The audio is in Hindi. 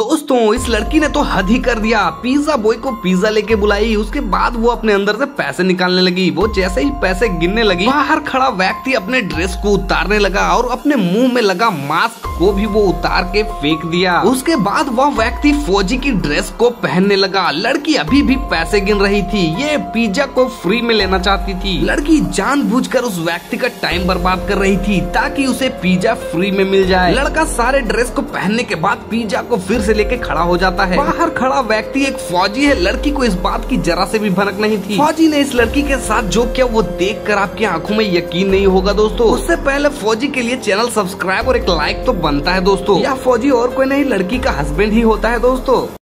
दोस्तों इस लड़की ने तो हद ही कर दिया। पिज्जा बॉय को पिज्जा लेके बुलाई, उसके बाद वो अपने अंदर से पैसे निकालने लगी। वो जैसे ही पैसे गिनने लगी, बाहर खड़ा व्यक्ति अपने ड्रेस को उतारने लगा और अपने मुंह में लगा मास्क को भी वो उतार के फेंक दिया। उसके बाद वह व्यक्ति फौजी की ड्रेस को पहनने लगा। लड़की अभी भी पैसे गिन रही थी, ये पिज्जा को फ्री में लेना चाहती थी। लड़की जानबूझकर उस व्यक्ति का टाइम बर्बाद कर रही थी ताकि उसे पिज्जा फ्री में मिल जाए। लड़का सारे ड्रेस को पहनने के बाद पिज्जा को फिर से लेके खड़ा हो जाता है। बाहर खड़ा व्यक्ति एक फौजी है। लड़की को इस बात की जरा से भी भनक नहीं थी। फौजी ने इस लड़की के साथ जो किया वो देख कर आपकी आंखों में यकीन नहीं होगा। दोस्तों उससे पहले फौजी के लिए चैनल सब्सक्राइब और एक लाइक तो बनता है दोस्तों। या फौजी और कोई नहीं लड़की का हस्बैंड ही होता है दोस्तों।